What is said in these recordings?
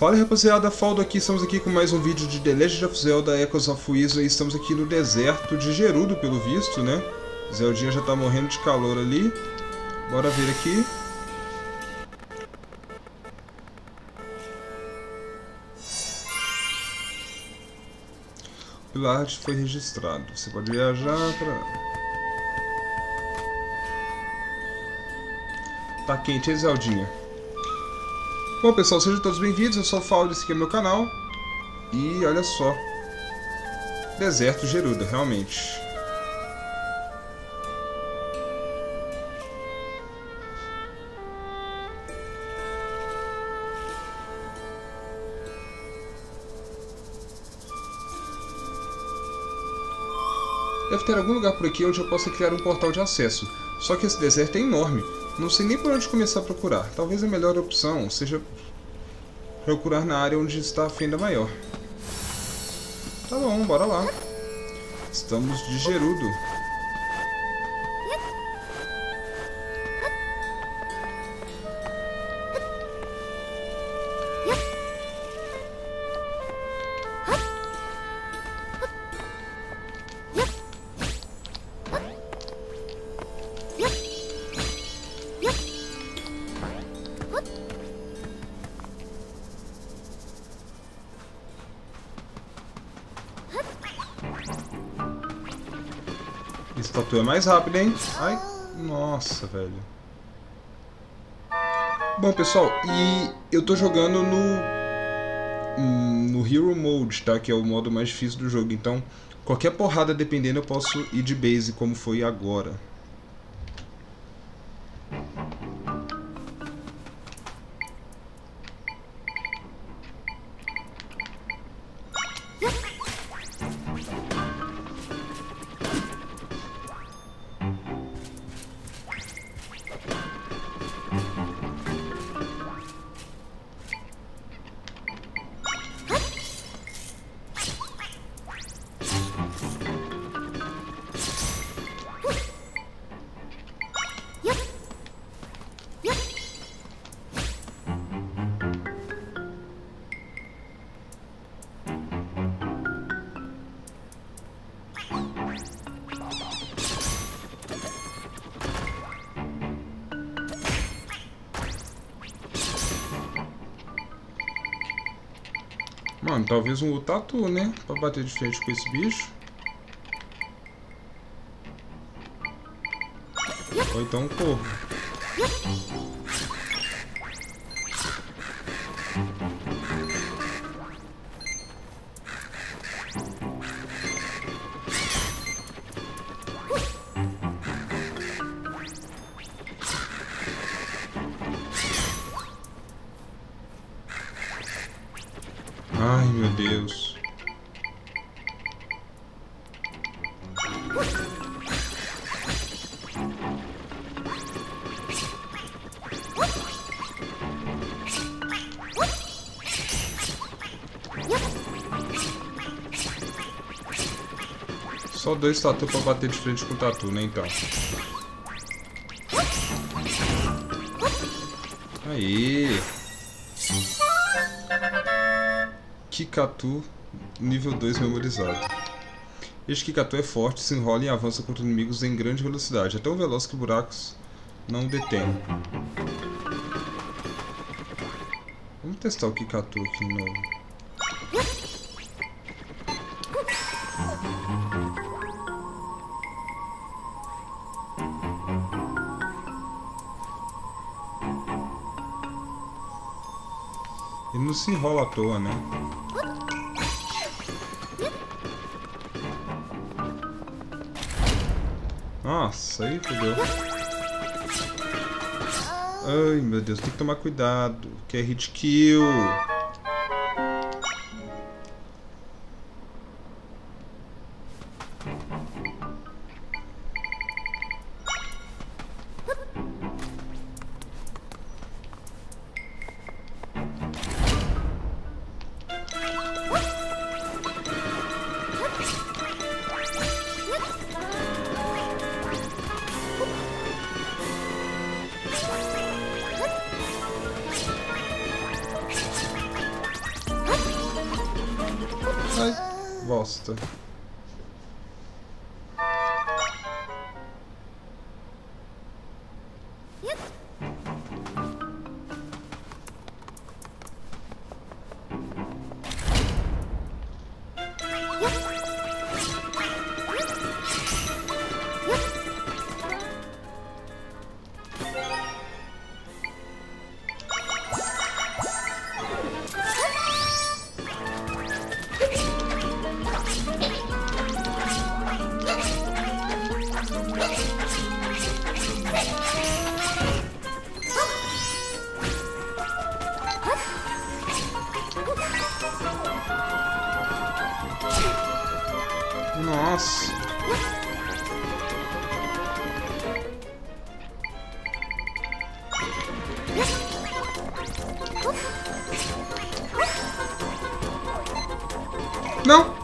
Fala rapaziada, Faldo aqui, estamos aqui com mais um vídeo de The Legend of Zelda: Echoes of Wisdom. E estamos aqui no deserto de Gerudo, pelo visto, né? Zeldinha já tá morrendo de calor ali. Bora ver aqui. O pilar foi registrado. Você pode viajar pra... Tá quente, hein, Zeldinha? Bom pessoal, sejam todos bem-vindos, eu sou o Faldo, esse aqui é meu canal. E olha só, deserto Gerudo, realmente. Deve ter algum lugar por aqui onde eu possa criar um portal de acesso. Só que esse deserto é enorme. Não sei nem por onde começar a procurar. Talvez a melhor opção seja procurar na área onde está a fenda maior. Tá bom, bora lá. Estamos de Gerudo. Tatu é mais rápido, hein? Ai, nossa, velho. Bom, pessoal, e eu tô jogando no Hero Mode, tá? Que é o modo mais difícil do jogo. Então, qualquer porrada, dependendo, eu posso ir de base, como foi agora. Mano, talvez um Tatu, né? Pra bater de frente com esse bicho. Ou então um corvo. Ai, meu Deus. Só dois Tatu pra bater de frente com o Tatu, né, então. Aí. Kikatu, nível 2 memorizado. Este Kikatu é forte, se enrola e avança contra inimigos em grande velocidade. É tão veloz que buracos não detêm. Vamos testar o Kikatu aqui de novo. Ele não se enrola à toa, né? Nossa, aí fodeu. Ai, meu Deus, tem que tomar cuidado, que é hit kill. Ai, bosta. Nossa. Não.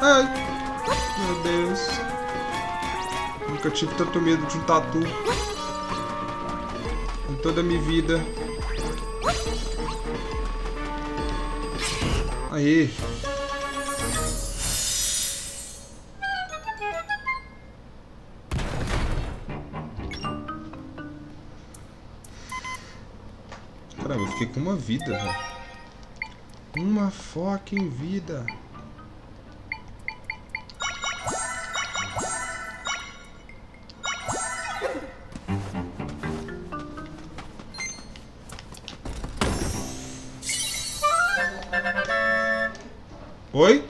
Ai, meu Deus. Nunca tive tanto medo de um tatu em toda a minha vida. Aí. Caramba, eu fiquei com uma vida, velho. Uma fucking vida. Oi?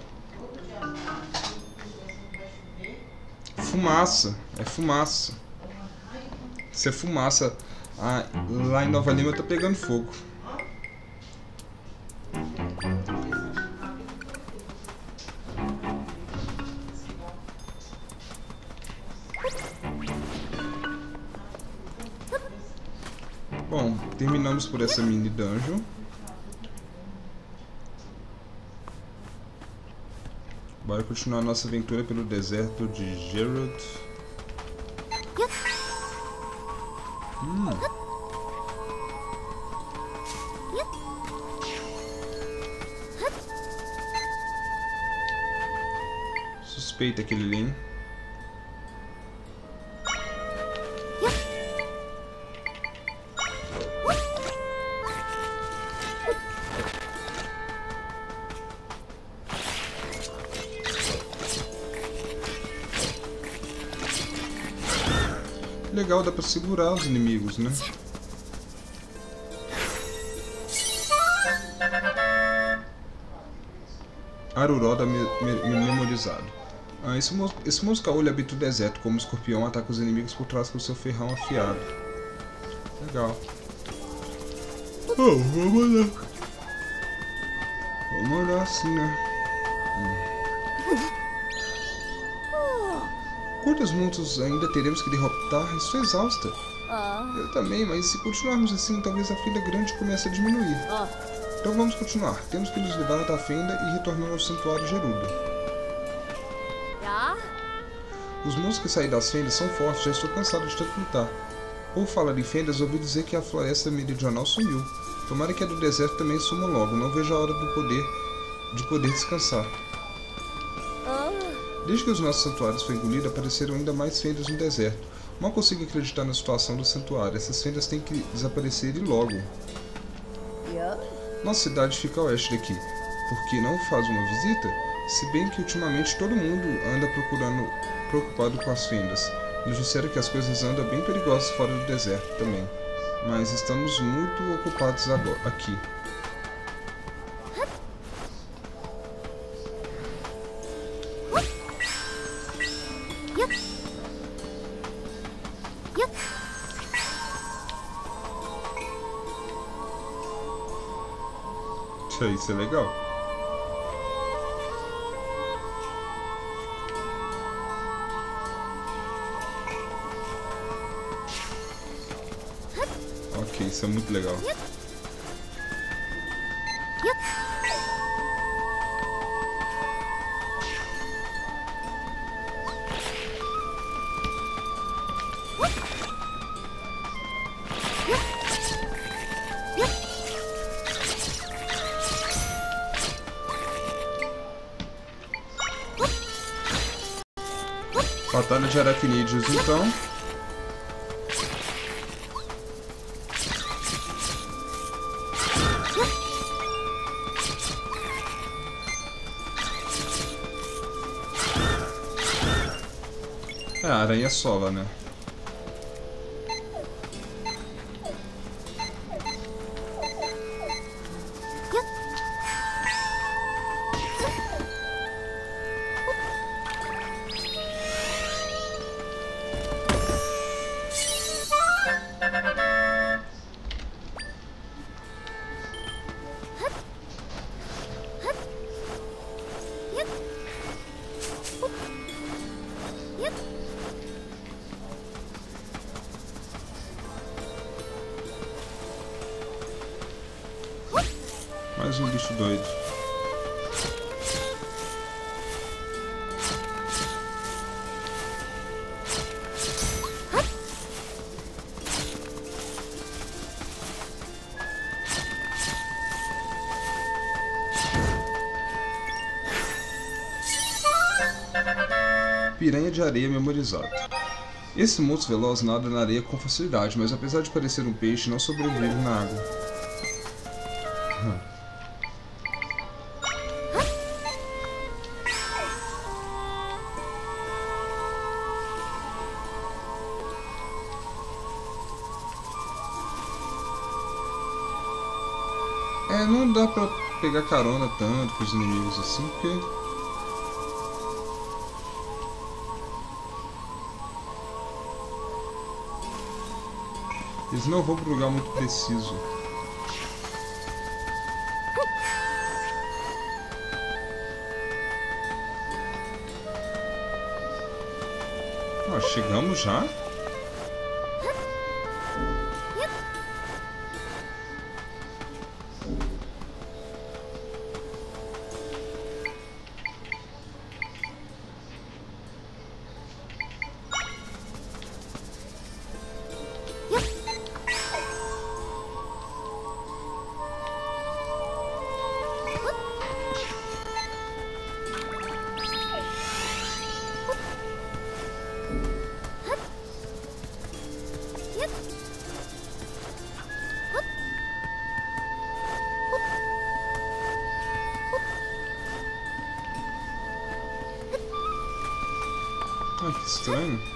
Fumaça. É fumaça. Isso é fumaça. Ah, lá em Nova Lima tá pegando fogo. Bom, terminamos por essa mini dungeon. Bora continuar nossa aventura pelo deserto de Gerudo. Suspeita aquele ali, hein? Legal, dá pra segurar os inimigos, né? Aruroda memorizado. Ah, esse Moscaulho habita o deserto, como o escorpião ataca os inimigos por trás com seu ferrão afiado. Legal. Oh, vamos lá. Vamos lá, sim, né? Quantos monstros ainda teremos que derrotar? Estou exausta. Eu também, mas se continuarmos assim, talvez a fenda grande comece a diminuir. Então vamos continuar. Temos que nos livrar da fenda e retornar ao santuário Gerudo. Os monstros que saem das fendas são fortes, já estou cansado de tanto lutar. Por falar em fendas, ouvi dizer que a floresta meridional sumiu. Tomara que a do deserto também suma logo. Não vejo a hora de poder descansar. Desde que os nossos santuários foram engolidos, apareceram ainda mais fendas no deserto. Mal consigo acreditar na situação do santuário. Essas fendas têm que desaparecer e logo. Nossa cidade fica a oeste daqui. Por que não faz uma visita? Se bem que ultimamente todo mundo anda procurando, preocupado com as fendas. Nos disseram que as coisas andam bem perigosas fora do deserto também. Mas estamos muito ocupados agora, aqui. Isso é legal. Ok, isso é muito legal. Batalha de aracnídeos, então. É a aranha sola, né? Mais um bicho doido. Piranha de areia memorizado. Esse monstro veloz nada na areia com facilidade, mas apesar de parecer um peixe, não sobrevive na água. É, não dá pra pegar carona tanto com os inimigos assim, porque... eles não vão pro lugar muito preciso. Ó, chegamos já? Ah, que estranho.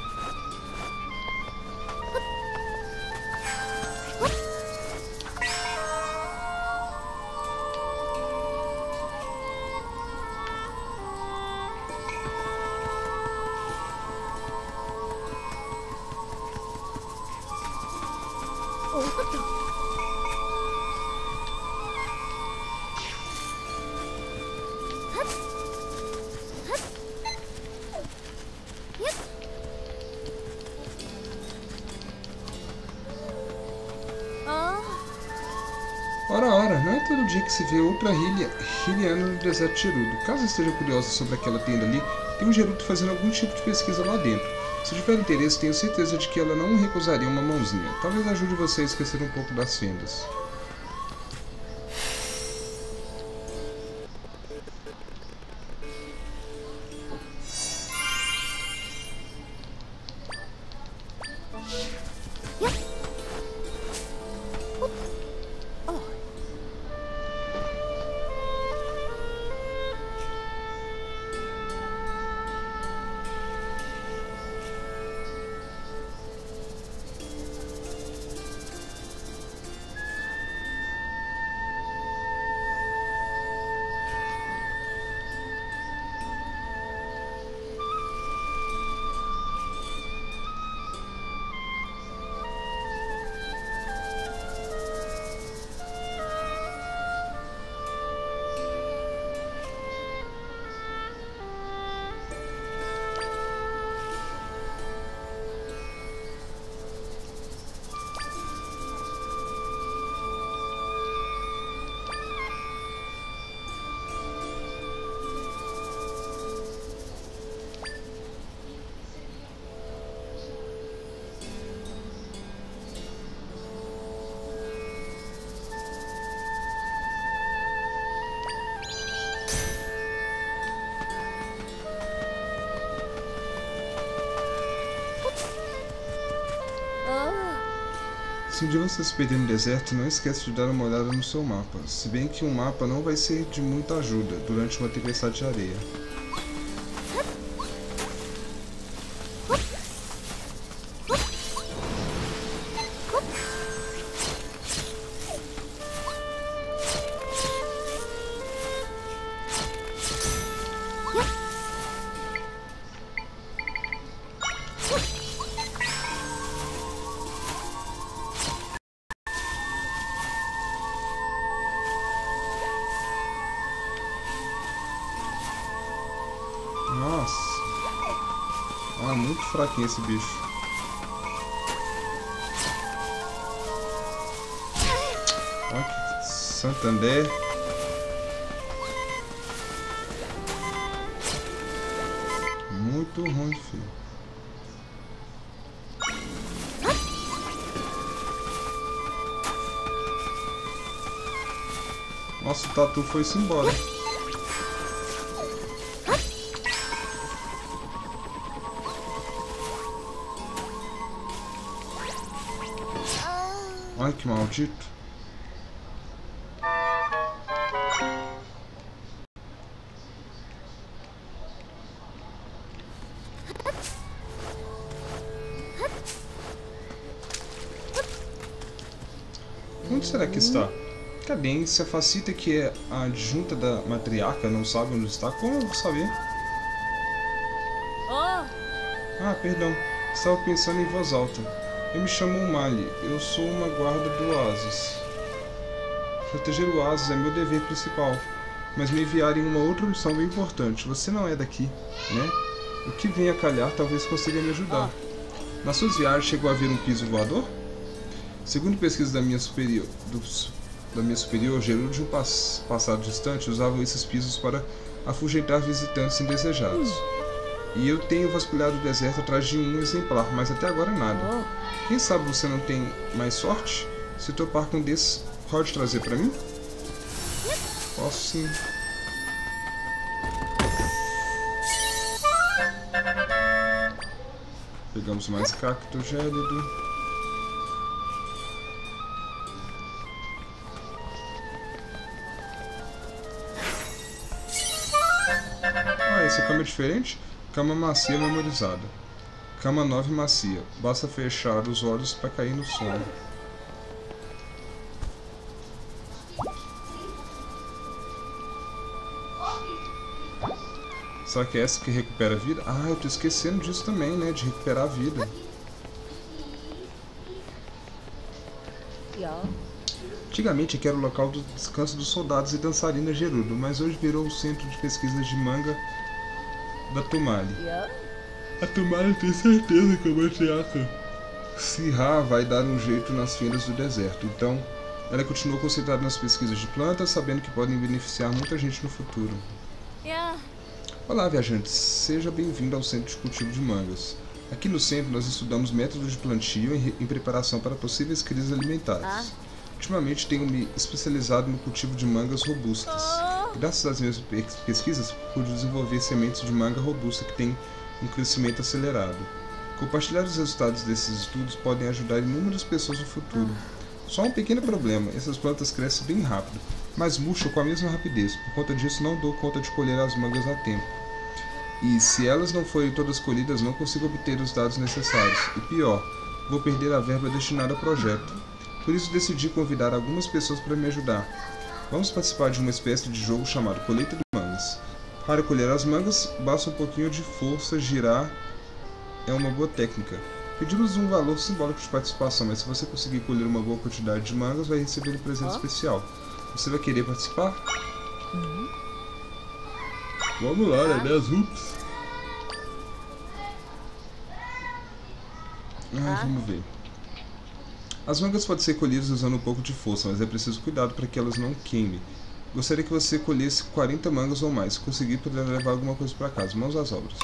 Ora, não é todo dia que se vê outra Hyliana no deserto de Gerudo. Caso esteja curioso sobre aquela tenda ali, tem um Gerudo fazendo algum tipo de pesquisa lá dentro. Se tiver interesse, tenho certeza de que ela não recusaria uma mãozinha. Talvez ajude você a esquecer um pouco das fendas. Se um dia você se perder no deserto, não esqueça de dar uma olhada no seu mapa, se bem que um mapa não vai ser de muita ajuda durante uma tempestade de areia. Nossa, ah, muito fraquinho esse bicho. Olha que Santander. Muito ruim, filho. Nossa, o tatu foi-se embora. Ai, que maldito. Onde será que está? Cadência, Facita, que é a adjunta da matriarca, não sabe onde está? Como eu vou saber? Ah, perdão. Estava pensando em voz alta. Eu me chamo Tomale, eu sou uma guarda do oásis. Proteger o oásis é meu dever principal, mas me enviarem uma outra missão bem importante. Você não é daqui, né? O que vem a calhar talvez consiga me ajudar. Nas suas viagens chegou a ver um piso voador? Segundo pesquisa da minha superior, Gerudo, de um passado distante, usavam esses pisos para afugentar visitantes indesejados. E eu tenho vasculhado o deserto atrás de um exemplar, mas até agora nada. Quem sabe você não tem mais sorte? Se topar com um desses, pode trazer pra mim? Posso sim. Pegamos mais cacto gélido. Ah, essa cama é diferente? Cama macia memorizada. Cama 9 macia. Basta fechar os olhos para cair no sono. Será que é essa que recupera a vida? Ah, eu tô esquecendo disso também, né? De recuperar a vida. Antigamente aqui era o local do descanso dos soldados e dançarinas Gerudo, mas hoje virou o centro de pesquisas de manga da Tomale. A Tomale tem certeza que é uma matriarca. Sirra vai dar um jeito nas fendas do deserto, então ela continua concentrada nas pesquisas de plantas, sabendo que podem beneficiar muita gente no futuro. Olá, viajantes. Seja bem-vindo ao Centro de Cultivo de Mangas. Aqui no centro nós estudamos métodos de plantio em preparação para possíveis crises alimentares. Ultimamente tenho me especializado no cultivo de mangas robustas. Graças às minhas pesquisas, pude desenvolver sementes de manga robusta que têm um crescimento acelerado. Compartilhar os resultados desses estudos podem ajudar inúmeras pessoas no futuro. Só um pequeno problema, essas plantas crescem bem rápido, mas murcham com a mesma rapidez. Por conta disso, não dou conta de colher as mangas a tempo. E se elas não forem todas colhidas, não consigo obter os dados necessários. E pior, vou perder a verba destinada ao projeto. Por isso decidi convidar algumas pessoas para me ajudar. Vamos participar de uma espécie de jogo chamado Colheita de Mangas. Para colher as mangas, basta um pouquinho de força, girar é uma boa técnica. Pedimos um valor simbólico de participação, mas se você conseguir colher uma boa quantidade de mangas, vai receber um presente especial. Você vai querer participar? Vamos lá, né? 10 rups. Vamos ver. As mangas podem ser colhidas usando um pouco de força, mas é preciso cuidado para que elas não queimem. Gostaria que você colhesse 40 mangas ou mais. Se conseguir, poderá levar alguma coisa para casa. Mãos às obras.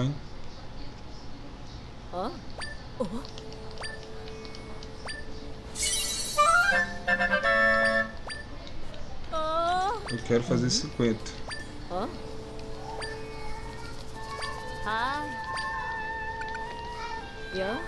boa, hein? Hã? Oh. Eu quero fazer 50. Hã? Ah. Eu?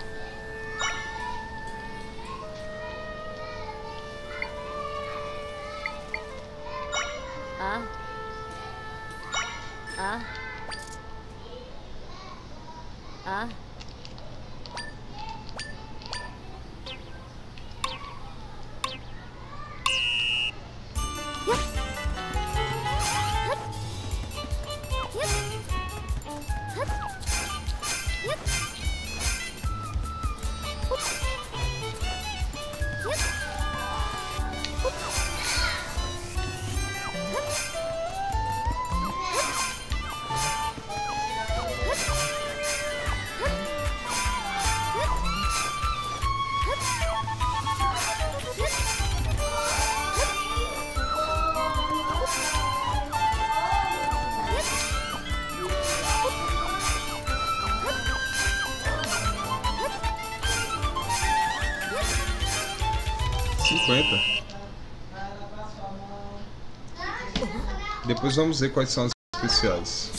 Depois vamos ver quais são as especiais.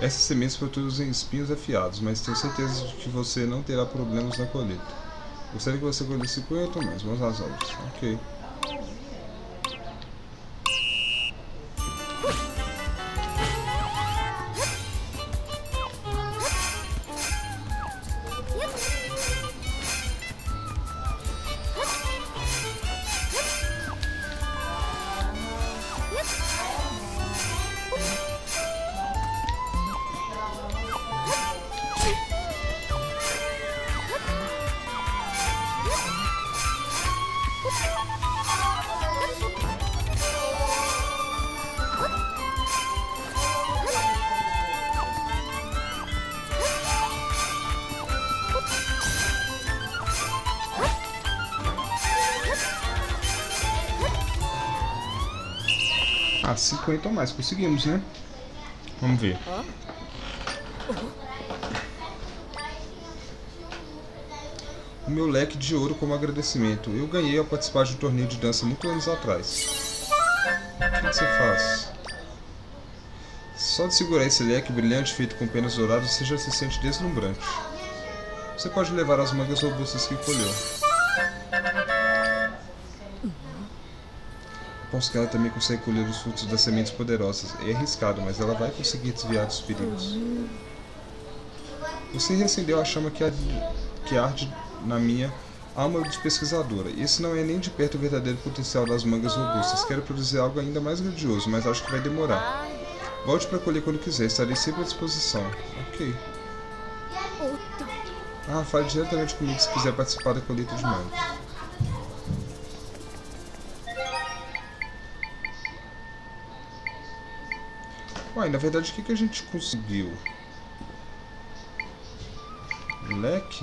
Essas sementes produzem espinhos afiados, mas tenho certeza de que você não terá problemas na colheita. Gostaria que você colhesse 50 ou mais, vamos às obras. Ok. Ah, 50 ou mais, conseguimos, né? Vamos ver. O meu leque de ouro como agradecimento. Eu ganhei ao participar de um torneio de dança muitos anos atrás. O que você faz? Só de segurar esse leque brilhante feito com penas douradas, você já se sente deslumbrante. Você pode levar as mangas robustas que colheu. Aposto que ela também consegue colher os frutos das sementes poderosas. É arriscado, mas ela vai conseguir desviar dos perigos. Você reacendeu a chama que arde na minha alma de pesquisadora. Esse não é nem de perto o verdadeiro potencial das mangas robustas. Quero produzir algo ainda mais grandioso, mas acho que vai demorar. Volte para colher quando quiser, estarei sempre à disposição. Ok. Ah, fale diretamente comigo se quiser participar da colheita de mangas. Uai, na verdade, o que a gente conseguiu? Leque?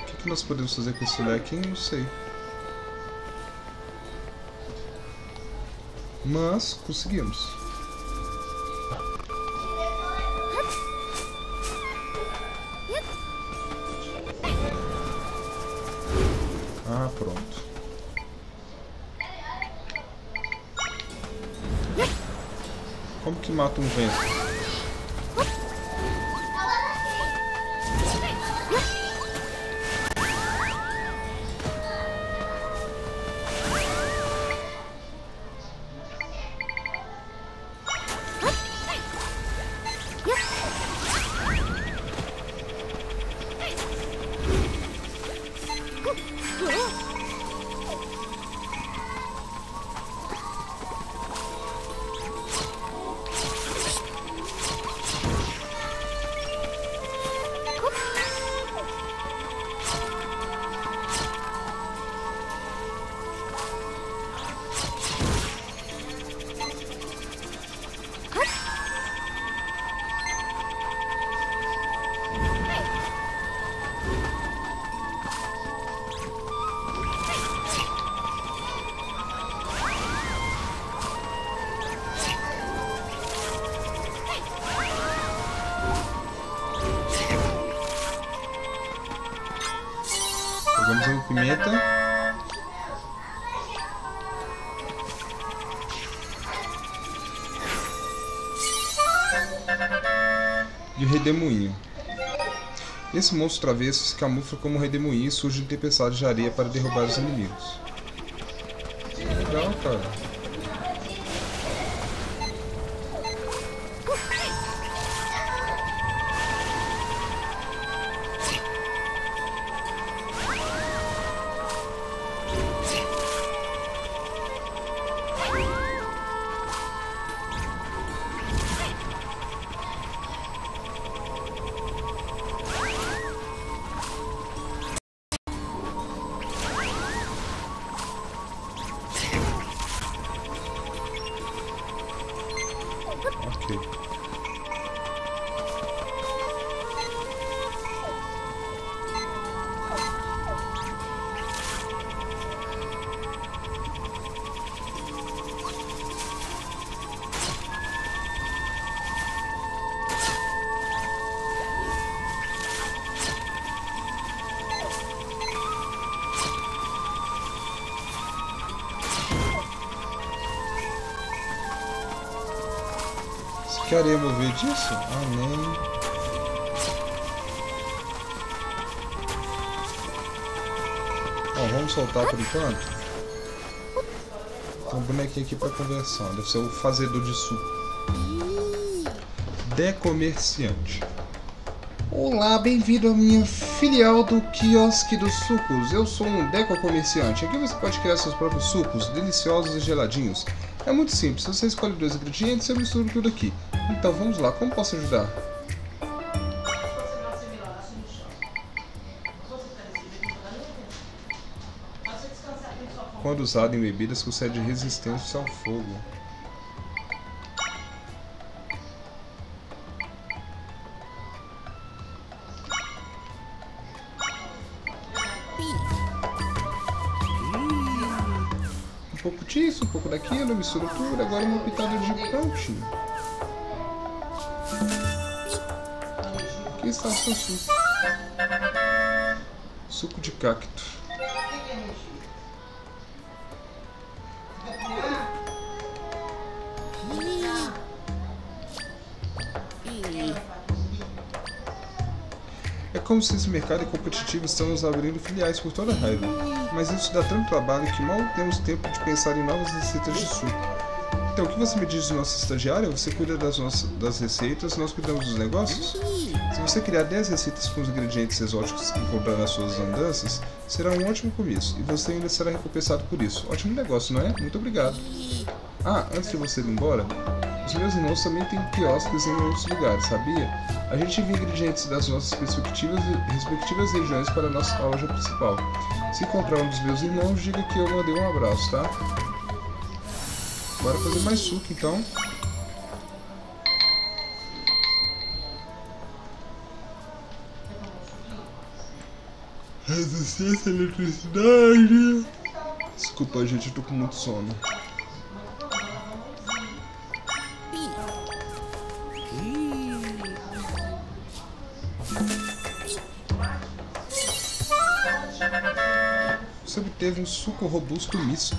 O que nós podemos fazer com esse leque? Não sei. Mas conseguimos. Ah, pronto. Como que mata um vento? pimenta. E o redemoinho. Esse monstro travesso se camufla como um redemoinho e surge tempestade de areia para derrubar os inimigos. Legal, cara. Quer remover disso? Amém. Bom, vamos soltar por enquanto. Tem um bonequinho aqui para conversão. Deve ser o fazedor de suco. Decomerciante. Olá, bem-vindo à minha filial do Kiosque dos Sucos. Eu sou um decomerciante. Aqui você pode criar seus próprios sucos, deliciosos e geladinhos. É muito simples, você escolhe dois ingredientes e eu misturo tudo aqui. Então vamos lá, como posso ajudar? Quando usado em bebidas, concede resistência ao fogo. Um pouco disso, um pouco daquilo, misturo tudo, agora uma pitada de prontinho. Aqui está o seu suco. Suco de cacto. É como se esse mercado é competitivo e estamos abrindo filiais por toda a raiva. Mas isso dá tanto trabalho que mal temos tempo de pensar em novas receitas de suco. Então, o que você me diz de nossa estagiária? Você cuida das receitas, nós cuidamos dos negócios? Se você criar 10 receitas com os ingredientes exóticos que encontrar nas suas andanças, será um ótimo começo e você ainda será recompensado por isso. Ótimo negócio, não é? Muito obrigado. Ah, antes de você ir embora... Os meus irmãos também têm quiosques em outros lugares, sabia? A gente envia ingredientes das nossas respectivas regiões para a nossa loja principal. Se encontrar um dos meus irmãos, diga que eu mandei um abraço, tá? Bora fazer mais suco, então. Resistência à eletricidade! Desculpa, gente, eu tô com muito sono. Você obteve um suco robusto misto.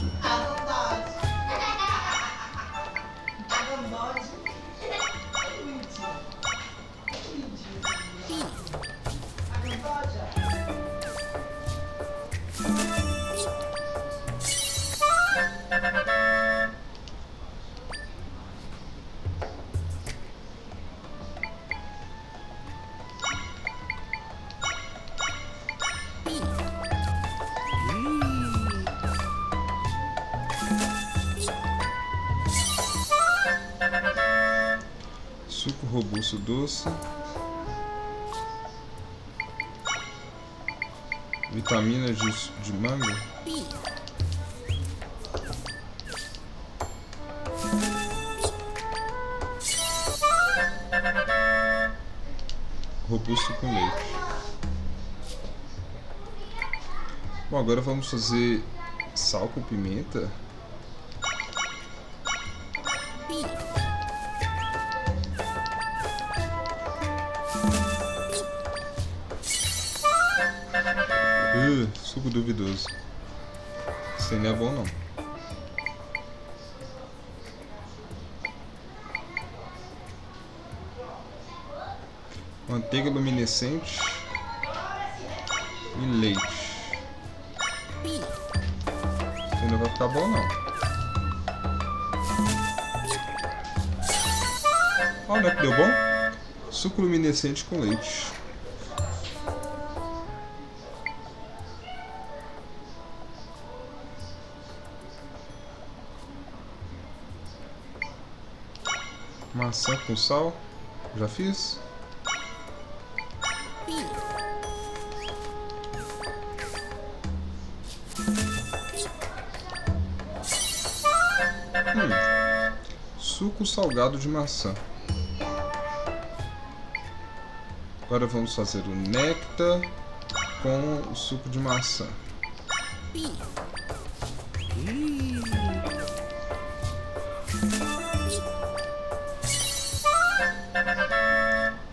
Suco robusto doce, vitamina de manga. Robusto com leite. Bom, agora vamos fazer sal com pimenta. Suco duvidoso. Isso aí não é bom, não. Manteiga luminescente e leite. Isso não vai ficar bom, não. Olha que deu bom. Suco luminescente com leite. Maçã com sal. Já fiz. Suco salgado de maçã. Agora vamos fazer o néctar com o suco de maçã.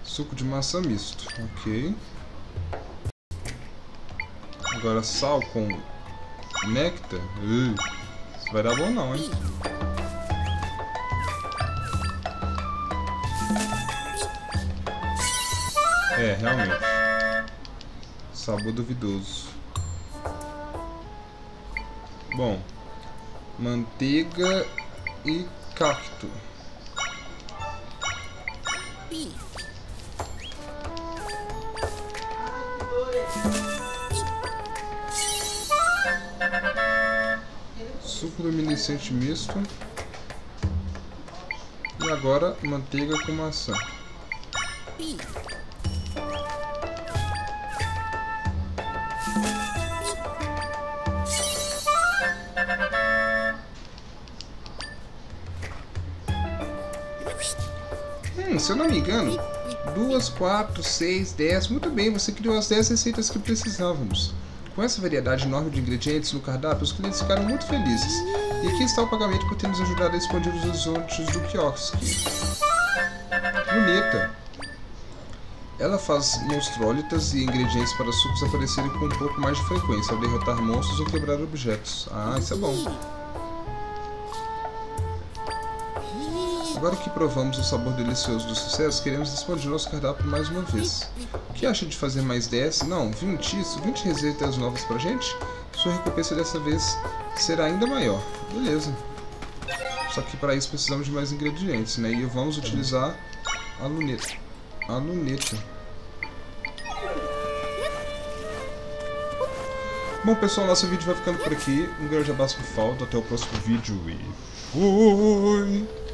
Suco de maçã misto, ok. Agora sal com néctar. Isso vai dar bom não, hein? É, realmente. Sabor duvidoso. Bom. Manteiga e cacto. Suco luminescente misto. E agora manteiga com maçã. Se eu não me engano, 2, 4, 6, 10, muito bem, você criou as 10 receitas que precisávamos. Com essa variedade enorme de ingredientes no cardápio, os clientes ficaram muito felizes. E aqui está o pagamento por ter nos ajudado a expandir os horizontes do quiosque. Bonita! Ela faz monstrólitas e ingredientes para sucos aparecerem com um pouco mais de frequência, ao derrotar monstros ou quebrar objetos. Ah, isso é bom! Agora que provamos o sabor delicioso do sucesso, queremos expandir nosso cardápio mais uma vez. O que acha de fazer mais 10? Não, 20 isso, 20 receitas novas pra gente? Sua recompensa dessa vez será ainda maior. Beleza. Só que para isso precisamos de mais ingredientes, né? E vamos utilizar a luneta. A luneta. Bom pessoal, nosso vídeo vai ficando por aqui. Um grande abraço por falta, até o próximo vídeo e fui!